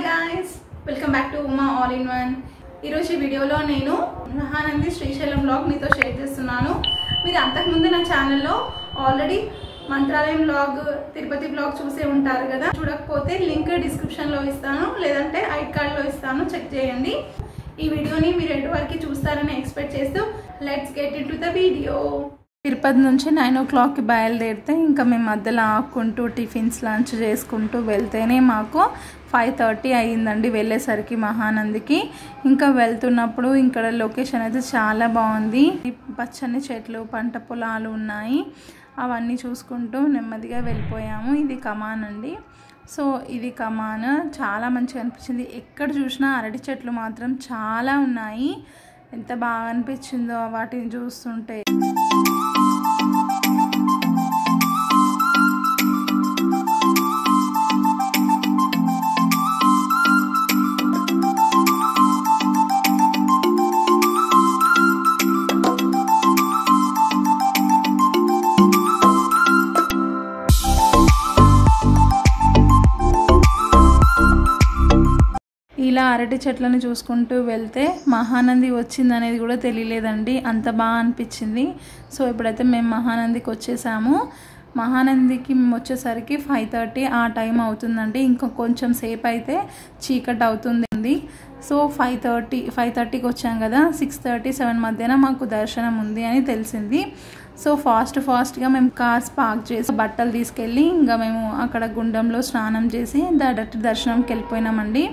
Hi guys, welcome back to Uma All in One. In this video, I am going to share Srisailam vlog with you. In my channel, already Mantralayam vlog, Tirupati vlog, I will link in the description or I card. Check this video. I expect you to choose. Let's get into the video. Tirupati నుంచి 9 o'clock కి బయలుదేరితే ఇంకా మేము మధ్యలో ఆకుంటూ tiffins lunch చేసుకుంటూ వెళ్తేనే మాకు 5:30 అయ్యిందండి వెళ్ళేసరికి మహానందికి. ఇంకా వెళ్తున్నప్పుడు ఇక్కడ లొకేషన్ అయితే చాలా బాగుంది, పచ్చని చెట్లు పంట పొలాలు ఉన్నాయి, అవన్నీ చూసుకుంటూ నెమ్మదిగా వెళ్ళిపోయాము. ఇది కమాన్ అండి, సో ఇది కమాన్ చాలా మంచిగా అనిపించింది. ఎక్కడ చూసినా అరటి చెట్లు మాత్రం చాలా ఉన్నాయి, ఎంత బాగా అనిపించిందో వాటిని చూస్తుంటే. ఇలా అరటి చెట్లను చూసుకుంటూ వెళ్తే మహానంది వచ్చింది అనేది కూడా తెలియలేదండి, అంత బాగా అనిపించింది. సో ఇప్పుడైతే మేము మహానందికి వచ్చేసాము. మహానందికి మేము వచ్చేసరికి 5:30 ఆ టైం అవుతుందండి. ఇంకా కొంచెం సేపు అయితే చీకటి అవుతుంది. సో 5:30కి వచ్చాం కదా, 6:30-7 మధ్యన మాకు దర్శనం ఉంది అని తెలిసింది. సో ఫాస్ట్గా మేము కార్స్ పార్క్ చేసి బట్టలు తీసుకెళ్ళి ఇంకా మేము అక్కడ గుండంలో స్నానం చేసి డైరెక్ట్ దర్శనంకి వెళ్ళిపోయినామండి.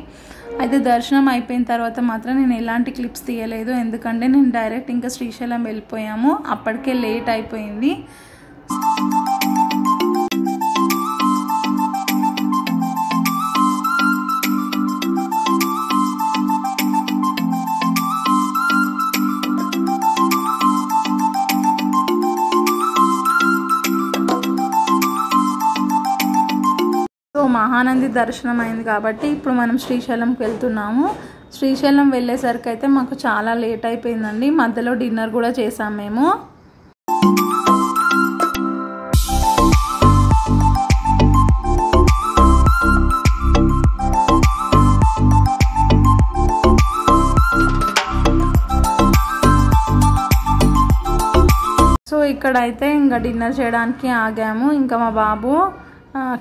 అయితే దర్శనం అయిపోయిన తర్వాత మాత్రం నేను ఎలాంటి క్లిప్స్ తీయలేదు, ఎందుకంటే నేను డైరెక్ట్ ఇంకా శ్రీశైలం వెళ్ళిపోయాము, అప్పటికే లేట్ అయిపోయింది. మహానంది దర్శనం అయింది కాబట్టి ఇప్పుడు మనం శ్రీశైలంకి వెళ్తున్నాము. శ్రీశైలం వెళ్ళేసరికి అయితే మాకు చాలా లేట్ అయిపోయిందండి, మధ్యలో డిన్నర్ కూడా చేసాం మేము. సో ఇక్కడైతే ఇంకా డిన్నర్ చేయడానికి ఆగాము. ఇంకా మా బాబు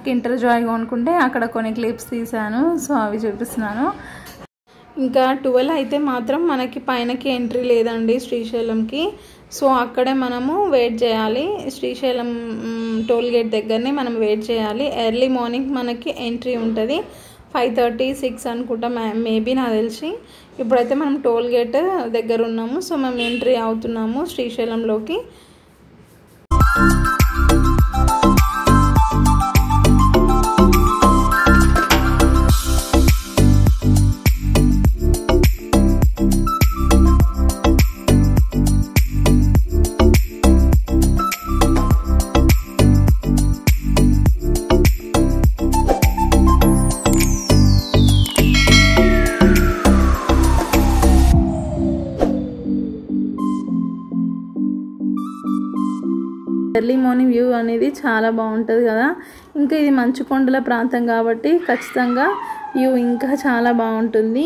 కింటర్ జాయ్ కొనుక్కుంటే అక్కడ కొన్ని క్లిప్స్ తీసాను, సో అవి చూపిస్తున్నాను. ఇంకా 12 అయితే మాత్రం మనకి పైనకి ఎంట్రీ లేదండి శ్రీశైలంకి, సో అక్కడే మనము వెయిట్ చేయాలి. శ్రీశైలం టోల్ గేట్ దగ్గరనే మనం వెయిట్ చేయాలి. ఎర్లీ మార్నింగ్ మనకి ఎంట్రీ ఉంటుంది, 5:30-6 అనుకుంటా మేబీ నాకు తెలిసి. ఇప్పుడైతే మనం టోల్ గేట్ దగ్గర ఉన్నాము, సో మనం ఎంట్రీ అవుతున్నాము శ్రీశైలంలోకి. ఎర్లీ మార్నింగ్ వ్యూ అనేది చాలా బాగుంటుంది కదా, ఇంకా ఇది మంచు కొండల ప్రాంతం కాబట్టి ఖచ్చితంగా వ్యూ ఇంకా చాలా బాగుంటుంది.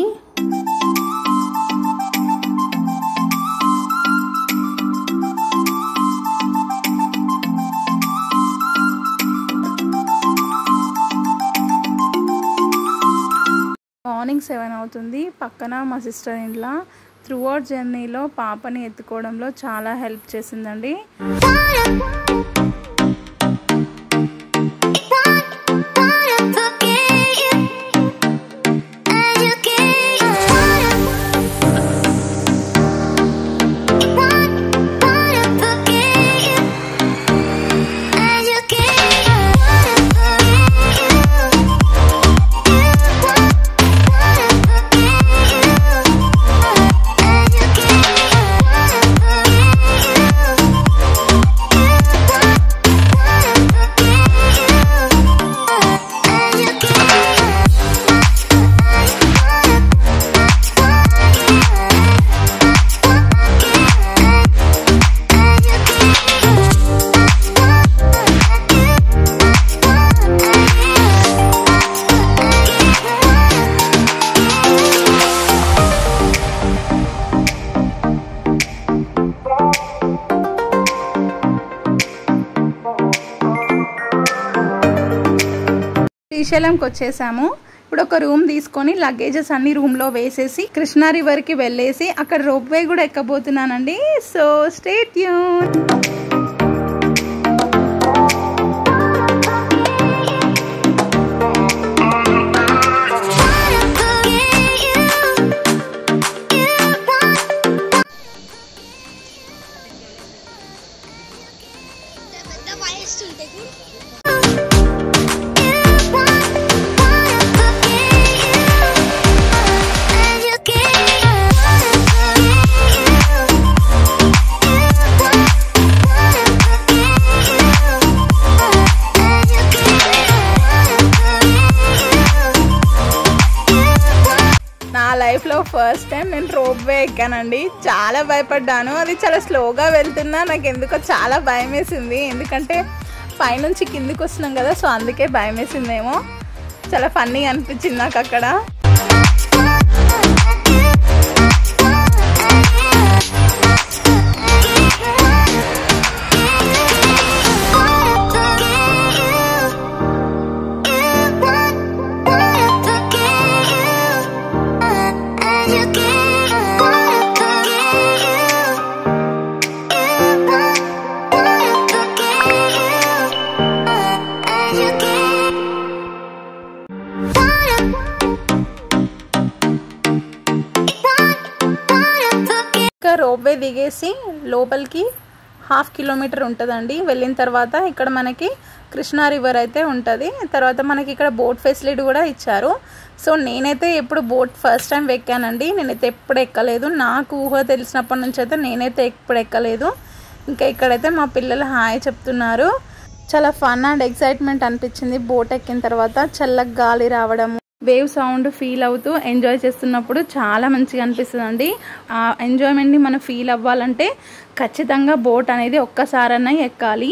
మార్నింగ్ 7 అవుతుంది. పక్కన మా సిస్టర్ ఇంట్లో త్రూఅవుట్ జర్నీలో పాపని ఎత్తుకోవడంలో చాలా హెల్ప్ చేసిందండి. శ్రీశైలంకి వచ్చేసాము. ఇప్పుడు ఒక రూమ్ తీసుకొని లగేజెస్ అన్ని రూమ్లో వేసేసి కృష్ణా రివర్కి వెళ్ళేసి అక్కడ రోప్వే కూడా ఎక్కబోతున్నానండి. So stay tune. లైఫ్లో ఫస్ట్ టైం నేను రోప్ వే ఎక్కానండి. చాలా భయపడ్డాను, అది చాలా స్లోగా వెళ్తున్నా, నాకు ఎందుకో చాలా భయం వేసింది. ఎందుకంటే పైనుంచి కిందికి వస్తున్నాం కదా, సో అందుకే భయం వేసిందేమో. చాలా ఫన్నీ అనిపించింది నాకు అక్కడ. రోప్వే దిగేసి లోపలికి 1/2 కిలోమీటర్ ఉంటుందండి. వెళ్ళిన తర్వాత ఇక్కడ మనకి కృష్ణా రివర్ అయితే ఉంటుంది. తర్వాత మనకి ఇక్కడ బోట్ ఫెసిలిటీ కూడా ఇచ్చారు. సో నేనైతే ఎప్పుడు బోట్ ఫస్ట్ టైం ఎక్కానండి. నేనైతే ఎప్పుడు ఎక్కలేదు, నాకు ఊహ తెలిసినప్పటి నుంచి అయితే నేనైతే ఎప్పుడు ఎక్కలేదు. ఇంకా ఇక్కడైతే మా పిల్లలు హాయ్ చెప్తున్నారు. చాలా ఫన్ అండ్ ఎక్సైట్మెంట్ అనిపించింది. బోట్ ఎక్కిన తర్వాత చల్లగా గాలి రావడము, వేవ్ సౌండ్ ఫీల్ అవుతూ ఎంజాయ్ చేస్తున్నప్పుడు చాలా మంచిగా అనిపిస్తుంది అండి. ఆ ఎంజాయ్మెంట్ని మనం ఫీల్ అవ్వాలంటే ఖచ్చితంగా బోట్ అనేది ఒక్కసారన్నా ఎక్కాలి.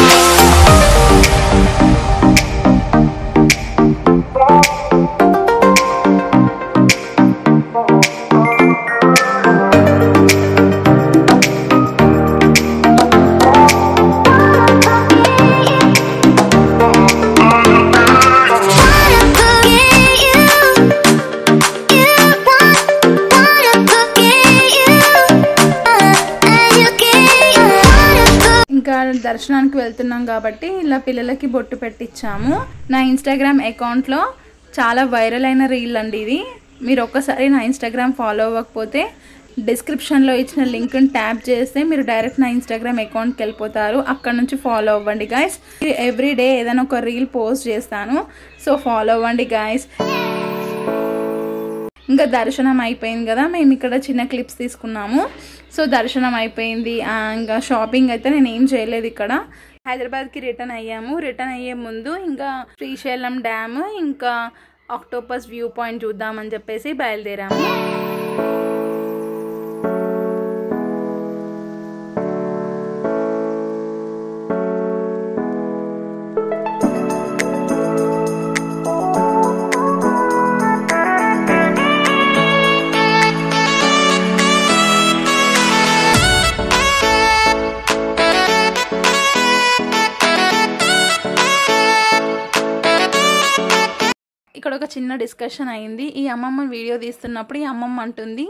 దర్శనానికి వెళ్తున్నాం కాబట్టి ఇలా పిల్లలకి బొట్టు పెట్టించాము. నా ఇన్స్టాగ్రామ్ అకౌంట్లో చాలా వైరల్ అయిన రీల్ అండి ఇది. మీరు ఒక్కసారి నా ఇన్స్టాగ్రామ్ ఫాలో అవ్వకపోతే డిస్క్రిప్షన్లో ఇచ్చిన లింక్ని ట్యాప్ చేస్తే మీరు డైరెక్ట్ నా ఇన్స్టాగ్రామ్ అకౌంట్కి వెళ్ళిపోతారు. అక్కడ నుంచి ఫాలో అవ్వండి గాయస్. ఎవ్రీ డే ఏదైనా ఒక రీల్ పోస్ట్ చేస్తాను, సో ఫాలో అవ్వండి గాయస్. ఇంకా దర్శనం అయిపోయింది కదా, మేము ఇక్కడ చిన్న క్లిప్స్ తీసుకున్నాము. సో దర్శనం అయిపోయింది. ఇంకా షాపింగ్ అయితే నేను ఏం చేయలేదు. ఇక్కడ హైదరాబాద్కి రిటర్న్ అయ్యాము. రిటర్న్ అయ్యే ముందు ఇంకా శ్రీశైలం డ్యామ్ ఇంకా ఆక్టోపస్ వ్యూ పాయింట్ చూద్దామని చెప్పేసి బయలుదేరాము. చిన్న చిన్న డిస్కషన్ అయ్యింది. ఈ అమ్మమ్మ వీడియో తీస్తున్నప్పుడు ఈ అమ్మమ్మ అంటుంది,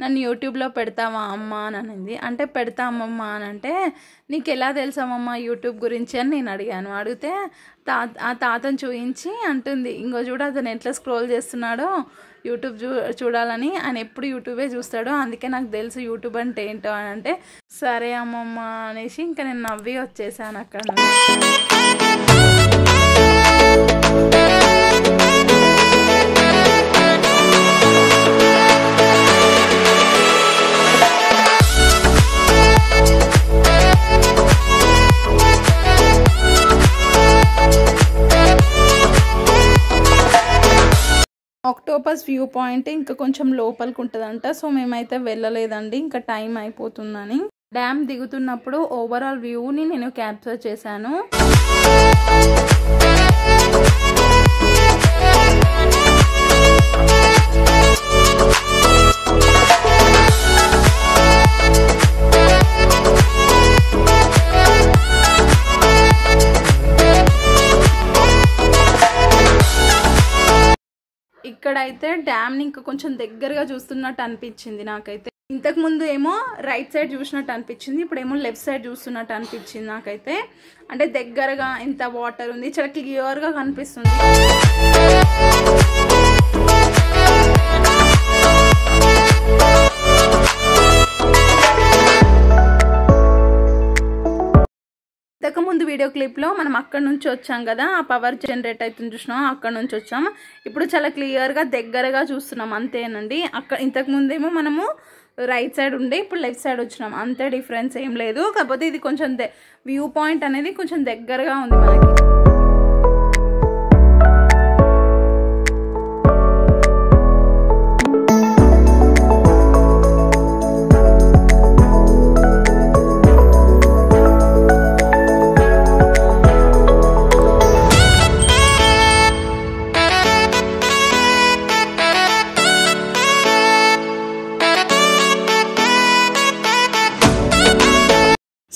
నన్ను యూట్యూబ్లో పెడతావా అమ్మ అని అనింది. అంటే పెడతా అమ్మమ్మ అని అంటే, నీకు ఎలా తెలుసు అమ్మమ్మ యూట్యూబ్ గురించి అని నేను అడిగాను. అడిగితే ఆ తాతను చూపించి అంటుంది, ఇంకో చూడ అతను ఎట్లా స్క్రోల్ చేస్తున్నాడో యూట్యూబ్ చూడాలని, ఆయన ఎప్పుడు యూట్యూబే చూస్తాడో, అందుకే నాకు తెలుసు యూట్యూబ్ అంటే ఏంటో అని అంటే, సరే అమ్మమ్మ అనేసి ఇంకా నేను నవ్వి వచ్చేసాను అక్కడ నుంచి. ఆక్టోపస్ వ్యూ పాయింట్ ఇంకా కొంచెం లోపలికి ఉంటుందంట. సో మేమైతే వెళ్ళలేదండి, ఇంకా టైం అయిపోతుందని. డ్యామ్ దిగుతున్నప్పుడు ఓవరాల్ వ్యూని నేను క్యాప్చర్ చేశాను. ఇక్కడైతే డ్యామ్ని ఇంకా కొంచెం దగ్గరగా చూస్తున్నట్టు అనిపించింది నాకైతే. ఇంతకుముందు ఏమో రైట్ సైడ్ చూసినట్టు అనిపించింది, ఇప్పుడేమో లెఫ్ట్ సైడ్ చూస్తున్నట్టు అనిపించింది నాకైతే. అంటే దగ్గరగా ఎంత వాటర్ ఉంది, చాలా క్లియర్గా కనిపిస్తుంది. ఇంతకుముందు వీడియో క్లిప్లో మనం అక్కడ నుంచి వచ్చాం కదా, ఆ పవర్ జనరేట్ అవుతుంది చూసినాం, అక్కడ నుంచి వచ్చాము. ఇప్పుడు చాలా క్లియర్గా దగ్గరగా చూస్తున్నాం అంతేనండి. అక్కడ ఇంతకుముందేమో మనము రైట్ సైడ్ ఉండే, ఇప్పుడు లెఫ్ట్ సైడ్ వచ్చినాం, అంతే డిఫరెన్స్ ఏం లేదు. కాకపోతే ఇది కొంచెం వ్యూ పాయింట్ అనేది కొంచెం దగ్గరగా ఉంది మనకి.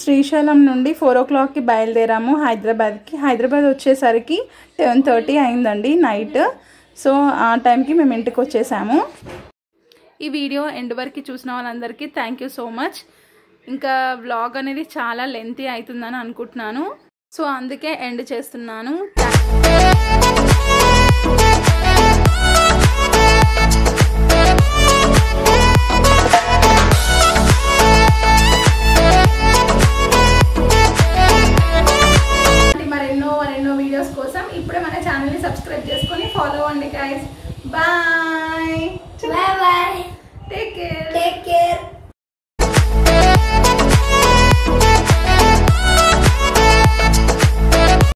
శ్రీశైలం నుండి 4 o'clockకి బయలుదేరాము హైదరాబాద్కి. హైదరాబాద్ వచ్చేసరికి 10:30 అయిందండి నైట్. సో ఆ టైంకి మేము ఇంటికి వచ్చేసాము. ఈ వీడియో ఎండ్ వరకు చూసిన వాళ్ళందరికీ థ్యాంక్ యూ సో మచ్. ఇంకా వ్లాగ్ అనేది చాలా లెంతీ అవుతుందని అనుకుంటున్నాను, సో అందుకే ఎండ్ చేస్తున్నాను.